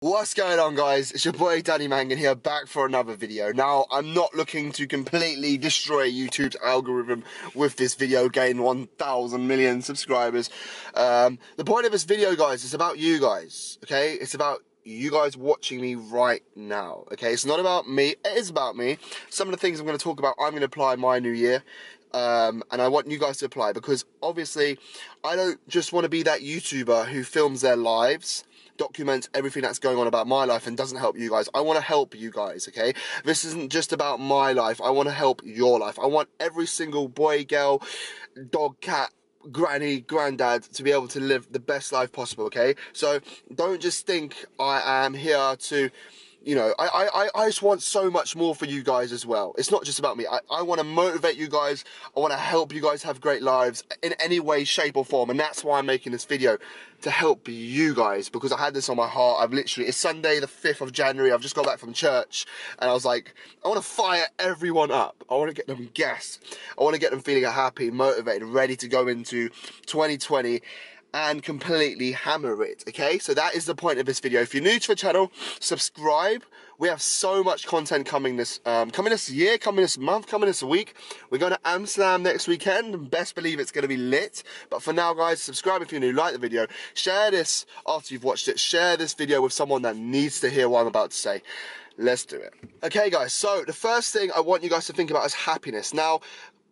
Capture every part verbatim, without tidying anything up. What's going on, guys? It's your boy Danny Mangan here, back for another video. Now, I'm not looking to completely destroy YouTube's algorithm with this video, gain one thousand million subscribers. Um, the point of this video, guys, is about you guys, okay? It's about you guys watching me right now, okay? It's not about me, it is about me. Some of the things I'm going to talk about, I'm going to apply my new year. Um, and I want you guys to apply, because obviously, I don't just want to be that YouTuber who films their lives, documents everything that's going on about my life and doesn't help you guys. I want to help you guys, okay? This isn't just about my life. I want to help your life. I want every single boy, girl, dog, cat, granny, granddad to be able to live the best life possible, okay? So don't just think I am here to, you know, I, I, I just want so much more for you guys as well. It's not just about me. I, I want to motivate you guys. I want to help you guys have great lives in any way, shape or form. And that's why I'm making this video, to help you guys, because I had this on my heart. I've literally, it's Sunday the fifth of January. I've just got back from church and I was like, I want to fire everyone up. I want to get them gassed. I want to get them feeling happy, motivated, ready to go into twenty twenty. And completely hammer it, okay? So that is the point of this video. If you're new to the channel, subscribe. We have so much content coming this um, coming this year, coming this month, coming this week. We're going to Amsterdam next weekend. Best believe it's going to be lit. But for now, guys, subscribe if you're new, like the video. Share this after you've watched it. Share this video with someone that needs to hear what I'm about to say. Let's do it. Okay, guys, so the first thing I want you guys to think about is happiness. Now,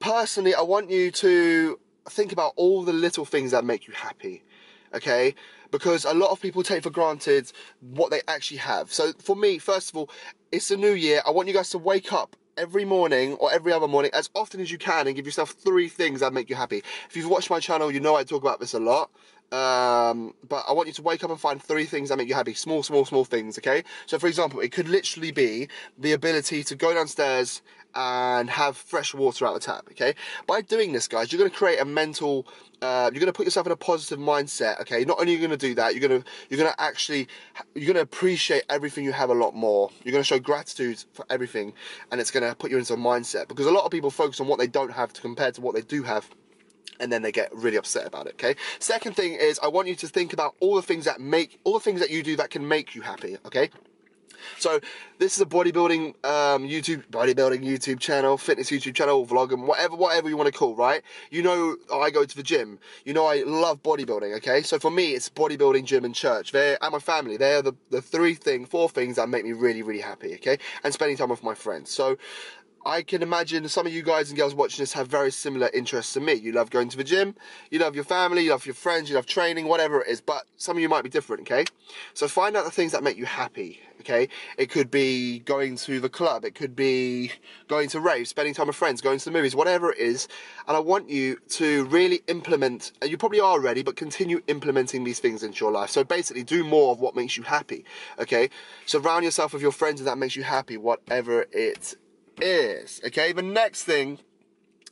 personally, I want you to think about all the little things that make you happy, okay? Because a lot of people take for granted what they actually have. So for me, first of all, it's a new year. I want you guys to wake up every morning or every other morning as often as you can and give yourself three things that make you happy. If you've watched my channel, you know I talk about this a lot. Um, but I want you to wake up and find three things that make you happy. Small, small, small things, okay? So for example, it could literally be the ability to go downstairs and have fresh water out of the tap, okay? By doing this, guys, you're going to create a mental, uh, you're going to put yourself in a positive mindset, okay? Not only are you going to do that, you're going to, you're going to actually, you're going to appreciate everything you have a lot more. You're going to show gratitude for everything, and it's going to put you into a mindset, because a lot of people focus on what they don't have to compare to what they do have, and then they get really upset about it, okay? Second thing is, I want you to think about all the things that make, all the things that you do that can make you happy, okay? So this is a bodybuilding um, YouTube, bodybuilding YouTube channel, fitness YouTube channel, vlogging, whatever, whatever you want to call, right? You know, I go to the gym. You know, I love bodybuilding. Okay, so for me, it's bodybuilding, gym, and church. They and my family. They are the the three thing, four things that make me really, really happy. Okay, and spending time with my friends. So I can imagine some of you guys and girls watching this have very similar interests to me. You love going to the gym, you love your family, you love your friends, you love training, whatever it is, but some of you might be different, okay? So find out the things that make you happy, okay? It could be going to the club, it could be going to raves, spending time with friends, going to the movies, whatever it is, and I want you to really implement, and you probably are already, but continue implementing these things into your life. So basically, do more of what makes you happy, okay? Surround yourself with your friends and that makes you happy, whatever it is. is okay the next thing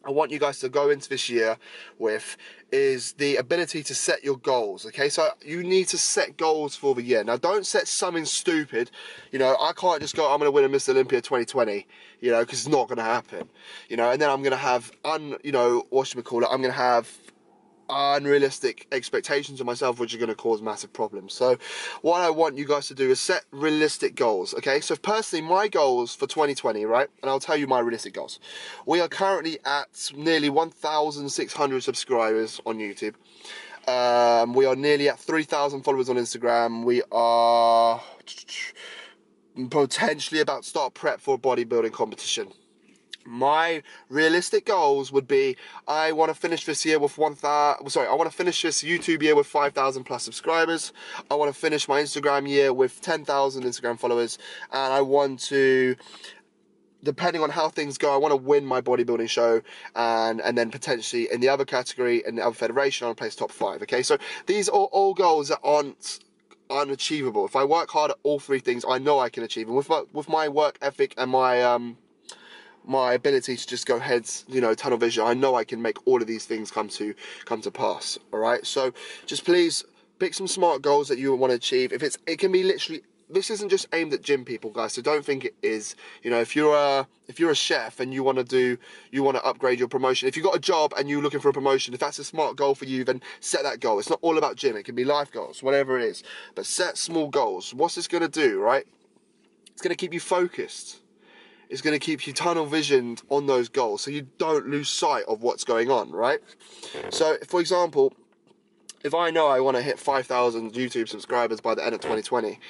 I want you guys to go into this year with is the ability to set your goals, okay? So you need to set goals for the year. Now, don't set something stupid. You know, I can't just go, I'm going to win a Miss Olympia twenty twenty, you know, because it's not going to happen, you know, and then I'm going to have un you know what should we call it I'm going to have unrealistic expectations of myself, which are going to cause massive problems. So what I want you guys to do is set realistic goals, okay? So personally, my goals for twenty twenty, right, and I'll tell you my realistic goals. We are currently at nearly one thousand six hundred subscribers on YouTube. Um, we are nearly at three thousand followers on Instagram. We are potentially about to start prep for a bodybuilding competition. My realistic goals would be, I want to finish this year with one thousand. Sorry, I want to finish this YouTube year with five thousand plus subscribers. I want to finish my Instagram year with ten thousand Instagram followers, and I want to, depending on how things go, I want to win my bodybuilding show, and and then potentially in the other category, in the other federation, I want to place top five. Okay, so these are all goals that aren't unachievable. If I work hard at all three things, I know I can achieve them with my, with my work ethic and my um. my ability to just go heads, you know, tunnel vision. I know I can make all of these things come to come to pass. All right, so just please pick some smart goals that you want to achieve. If it's, it can be literally this isn't just aimed at gym people, guys, so don't think it is. You know, if you're a, if you're a chef and you want to do, you want to upgrade your promotion, if you've got a job and you're looking for a promotion, if that's a smart goal for you, then set that goal. It's not all about gym. It can be life goals, whatever it is. But set small goals. What's this going to do, right? It's going to keep you focused. It's going to keep you tunnel visioned on those goals so you don't lose sight of what's going on, right? So, for example, if I know I want to hit five thousand YouTube subscribers by the end of twenty twenty,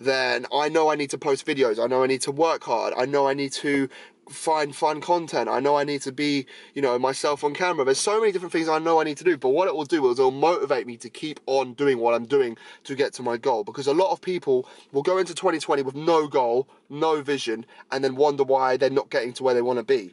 then I know I need to post videos. I know I need to work hard. I know I need to find fun content. I know I need to be, you know, myself on camera. There's so many different things I know I need to do, but what it will do is it will motivate me to keep on doing what I'm doing to get to my goal, because a lot of people will go into twenty twenty with no goal, no vision, and then wonder why they're not getting to where they want to be.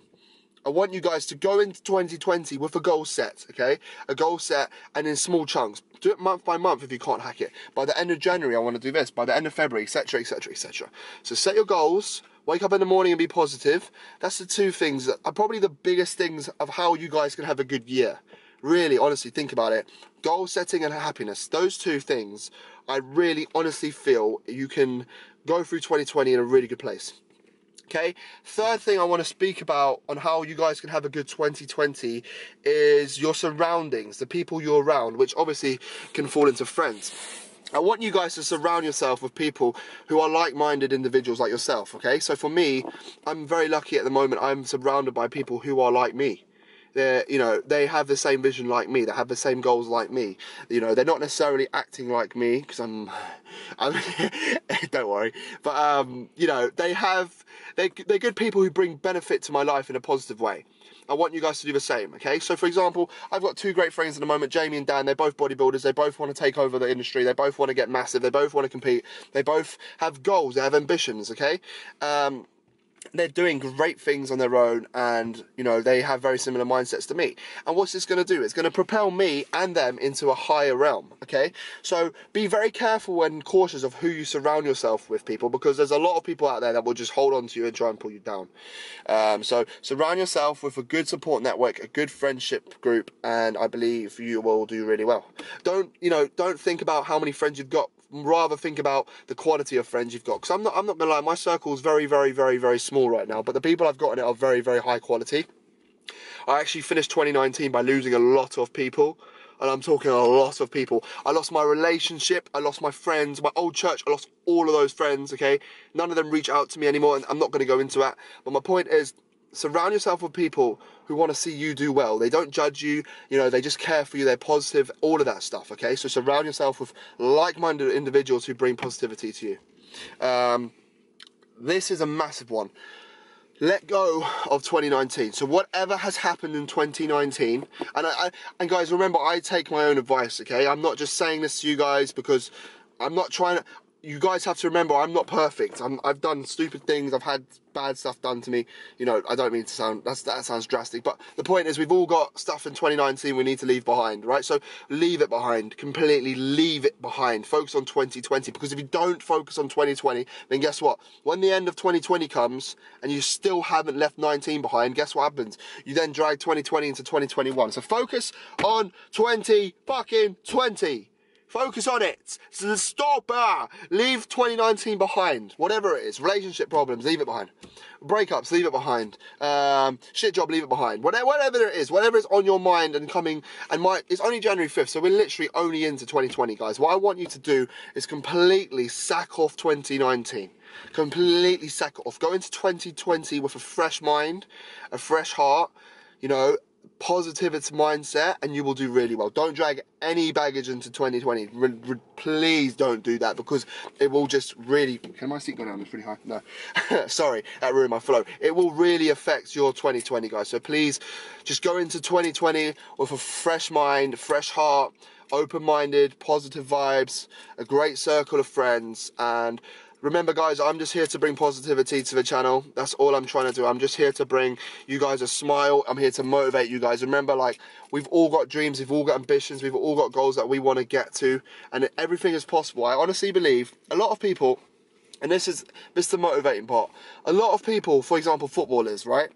I want you guys to go into twenty twenty with a goal set, okay? A goal set, and in small chunks. Do it month by month if you can't hack it. By the end of January, I want to do this. By the end of February, et cetera, et cetera, et cetera. So set your goals. Wake up in the morning and be positive. That's the two things that are probably the biggest things of how you guys can have a good year. Really, honestly, think about it. Goal setting and happiness. Those two things, I really, honestly feel you can go through twenty twenty in a really good place. Okay, third thing I want to speak about on how you guys can have a good twenty twenty is your surroundings, the people you're around, which obviously can fall into friends. I want you guys to surround yourself with people who are like-minded individuals like yourself, okay? So for me, I'm very lucky at the moment. I'm surrounded by people who are like me. They're, you know, they have the same vision like me. They have the same goals like me. You know, they're not necessarily acting like me because I'm, I'm don't worry. But um, you know, they have, they they're good people who bring benefit to my life in a positive way. I want you guys to do the same, okay? So, for example, I've got two great friends at the moment, Jamie and Dan. They're both bodybuilders. They both want to take over the industry. They both want to get massive. They both want to compete. They both have goals. They have ambitions, okay? Um, they're doing great things on their own, and, you know, they have very similar mindsets to me. And what's this going to do? It's going to propel me and them into a higher realm, okay? So be very careful and cautious of who you surround yourself with, people, because there's a lot of people out there that will just hold on to you and try and pull you down. Um, so surround yourself with a good support network, a good friendship group, and I believe you will do really well. Don't, you know, don't think about how many friends you've got. Rather think about the quality of friends you've got, because I'm not, I'm not gonna lie, my circle is very, very, very, very small right now, but the people I've got in it are very, very high quality. I actually finished twenty nineteen by losing a lot of people, and I'm talking a lot of people. I lost my relationship, I lost my friends, my old church, I lost all of those friends, okay? None of them reach out to me anymore, and I'm not gonna go into that, but my point is, surround yourself with people who want to see you do well. They don't judge you, you know, they just care for you, they're positive, all of that stuff, okay? So surround yourself with like-minded individuals who bring positivity to you. Um, this is a massive one. Let go of twenty nineteen. So whatever has happened in twenty nineteen, and I, I and guys, remember, I take my own advice, okay? I'm not just saying this to you guys because I'm not trying to... You guys have to remember, I'm not perfect. I'm, I've done stupid things. I've had bad stuff done to me. You know, I don't mean to sound, that's, that sounds drastic. But the point is, we've all got stuff in twenty nineteen we need to leave behind, right? So leave it behind. Completely leave it behind. Focus on twenty twenty. Because if you don't focus on twenty twenty, then guess what? When the end of twenty twenty comes and you still haven't left nineteen behind, guess what happens? You then drag twenty twenty into twenty twenty-one. So focus on twenty fucking twenty. Focus on it. So stop. Ah, leave twenty nineteen behind. Whatever it is. Relationship problems, leave it behind. Breakups, leave it behind. Um, shit job, leave it behind. Whatever, whatever it is. Whatever is on your mind and coming. And my, it's only January fifth, so we're literally only into twenty twenty, guys. What I want you to do is completely sack off twenty nineteen. Completely sack it off. Go into twenty twenty with a fresh mind, a fresh heart, you know, positivity mindset, and you will do really well. Don't drag any baggage into twenty twenty. Re re please don't do that, because it will just really... Can my seat go down? It's pretty high. No. Sorry, that ruined my flow. It will really affect your twenty twenty, guys. So please just go into twenty twenty with a fresh mind, fresh heart, open-minded, positive vibes, a great circle of friends, and... Remember, guys, I'm just here to bring positivity to the channel. That's all I'm trying to do. I'm just here to bring you guys a smile. I'm here to motivate you guys. Remember, like, we've all got dreams. We've all got ambitions. We've all got goals that we want to get to. And everything is possible. I honestly believe a lot of people, and this is, this is the motivating part. A lot of people, for example, footballers, right?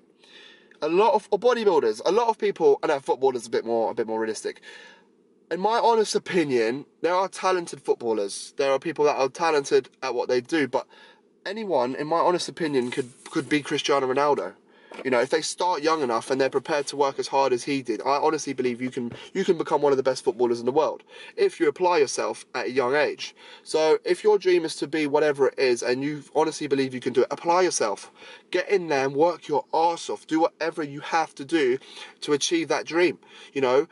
A lot of or bodybuilders. A lot of people, and footballers a bit more, a bit more realistic. in my honest opinion, there are talented footballers. There are people that are talented at what they do, but anyone, in my honest opinion, could, could be Cristiano Ronaldo. You know, if they start young enough and they're prepared to work as hard as he did, I honestly believe you can you can become one of the best footballers in the world if you apply yourself at a young age. So if your dream is to be whatever it is and you honestly believe you can do it, apply yourself. Get in there and work your arse off. Do whatever you have to do to achieve that dream. You know,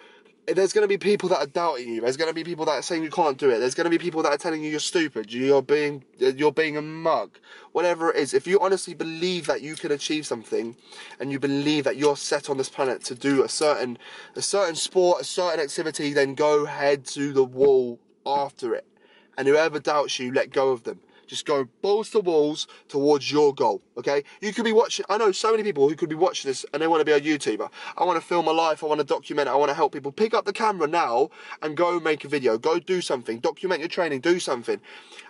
there's going to be people that are doubting you. There's going to be people that are saying you can't do it. There's going to be people that are telling you you're stupid, you're being, you're being a mug. Whatever it is, if you honestly believe that you can achieve something and you believe that you're set on this planet to do a certain, a certain sport, a certain activity, then go head to the wall after it. And whoever doubts you, let go of them. Just go balls to walls towards your goal, okay? You could be watching, I know so many people who could be watching this and they want to be a YouTuber. I want to film my life, I want to document it, I want to help people. Pick up the camera now and go make a video, go do something, document your training, do something.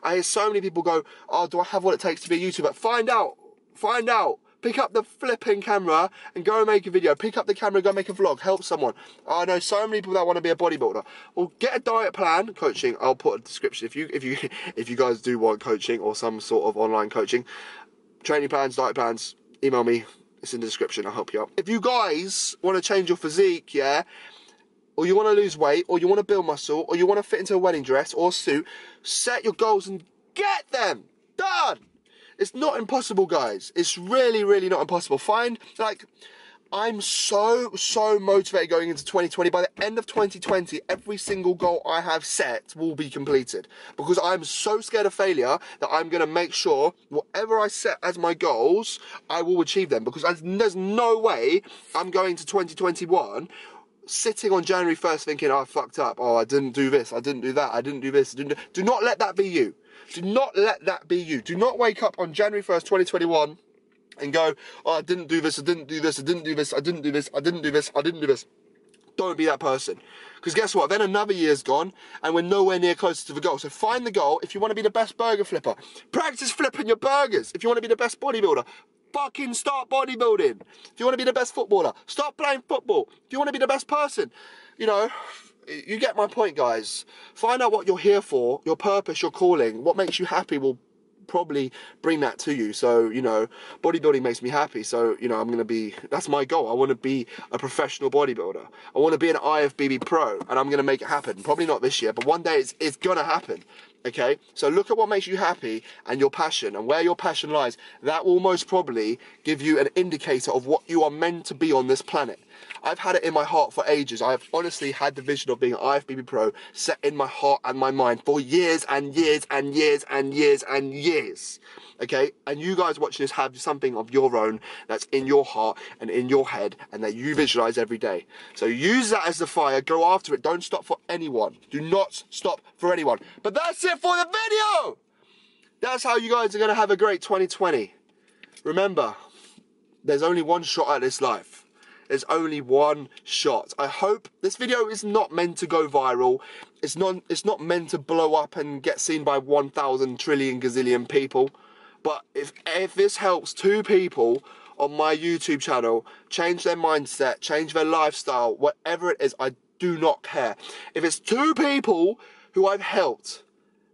I hear so many people go, oh, do I have what it takes to be a YouTuber? Find out, find out. Pick up the flipping camera and go and make a video. Pick up the camera and go make a vlog. Help someone. I know so many people that want to be a bodybuilder. Well, get a diet plan coaching. I'll put a description if you if you if you guys do want coaching or some sort of online coaching, training plans, diet plans. Email me. It's in the description. I'll help you out. If you guys want to change your physique, yeah, or you want to lose weight, or you want to build muscle, or you want to fit into a wedding dress or suit, set your goals and get them done. It's not impossible, guys. It's really, really not impossible. Find, like, I'm so, so motivated going into twenty twenty. By the end of twenty twenty, every single goal I have set will be completed. Because I'm so scared of failure that I'm going to make sure whatever I set as my goals, I will achieve them. Because there's no way I'm going to twenty twenty-one sitting on January first thinking, oh, I fucked up. Oh, I didn't do this. I didn't do that. I didn't do this. I didn't do... Do not let that be you. Do not let that be you. Do not wake up on January first, twenty twenty-one and go, oh, I didn't do this, I didn't do this, I didn't do this, I didn't do this, I didn't do this, I didn't do this. Don't be that person. Because guess what? Then another year's gone and we're nowhere near closer to the goal. So find the goal. If you want to be the best burger flipper, practice flipping your burgers. If you want to be the best bodybuilder, fucking start bodybuilding. If you want to be the best footballer, start playing football. If you want to be the best person, you know... You get my point, guys. Find out what you're here for, your purpose, your calling. What makes you happy will probably bring that to you. So, you know, bodybuilding makes me happy. So, you know, I'm going to be, that's my goal. I want to be a professional bodybuilder. I want to be an I F B B pro, and I'm going to make it happen. Probably not this year, but one day it's, it's going to happen. Okay? So look at what makes you happy and your passion and where your passion lies. That will most probably give you an indicator of what you are meant to be on this planet. I've had it in my heart for ages. I have honestly had the vision of being an I F B B pro set in my heart and my mind for years and years and years and years and years. Okay? And you guys watching this have something of your own that's in your heart and in your head and that you visualize every day. So use that as the fire. Go after it. Don't stop for anyone. Do not stop for anyone. But that's it for the video. That's how you guys are going to have a great twenty twenty. Remember, there's only one shot at this life. There's only one shot. I hope this video is not meant to go viral. It's not, it's not meant to blow up and get seen by one thousand trillion gazillion people. But if, if this helps two people on my YouTube channel change their mindset, change their lifestyle, whatever it is, I do not care. If it's two people who I've helped,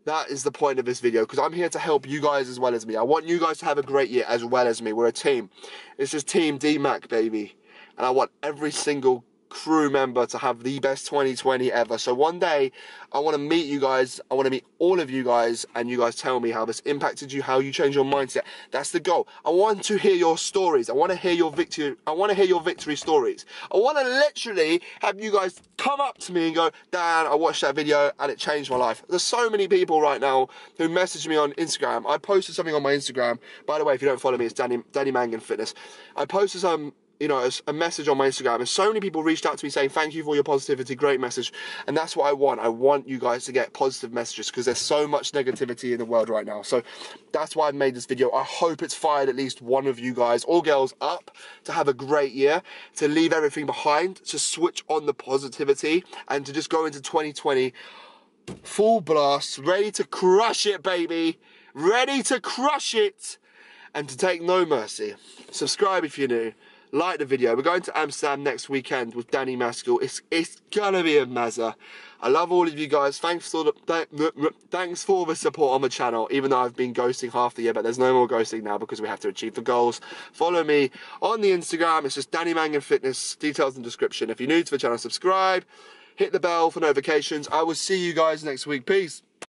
that is the point of this video, because I'm here to help you guys as well as me. I want you guys to have a great year as well as me. We're a team. This is Team D Mac, baby. And I want every single crew member to have the best twenty twenty ever. So one day, I want to meet you guys. I want to meet all of you guys. And you guys tell me how this impacted you, how you changed your mindset. That's the goal. I want to hear your stories. I want to hear your victory. I want to hear your victory stories. I want to literally have you guys come up to me and go, Dan, I watched that video and it changed my life. There's so many people right now who message me on Instagram. I posted something on my Instagram. By the way, if you don't follow me, it's Danny, Danny Mangan Fitness. I posted some... you know, a message on my Instagram, and so many people reached out to me saying, thank you for your positivity, great message. And that's what I want. I want you guys to get positive messages, because there's so much negativity in the world right now. So that's why I've made this video. I hope it's fired at least one of you guys or girls up to have a great year, to leave everything behind, to switch on the positivity, and to just go into twenty twenty full blast, ready to crush it, baby, ready to crush it, and to take no mercy. Subscribe if you're new. like the video. We're going to Amsterdam next weekend with Danny Maskell. It's it's gonna be a mazza. I love all of you guys. Thanks for the thanks for the support on the channel, even though I've been ghosting half the year, but there's no more ghosting now because we have to achieve the goals. Follow me on the Instagram. It's just Danny Mangan Fitness. Details in the description. If you're new to the channel, subscribe. Hit the bell for notifications. I will see you guys next week. Peace.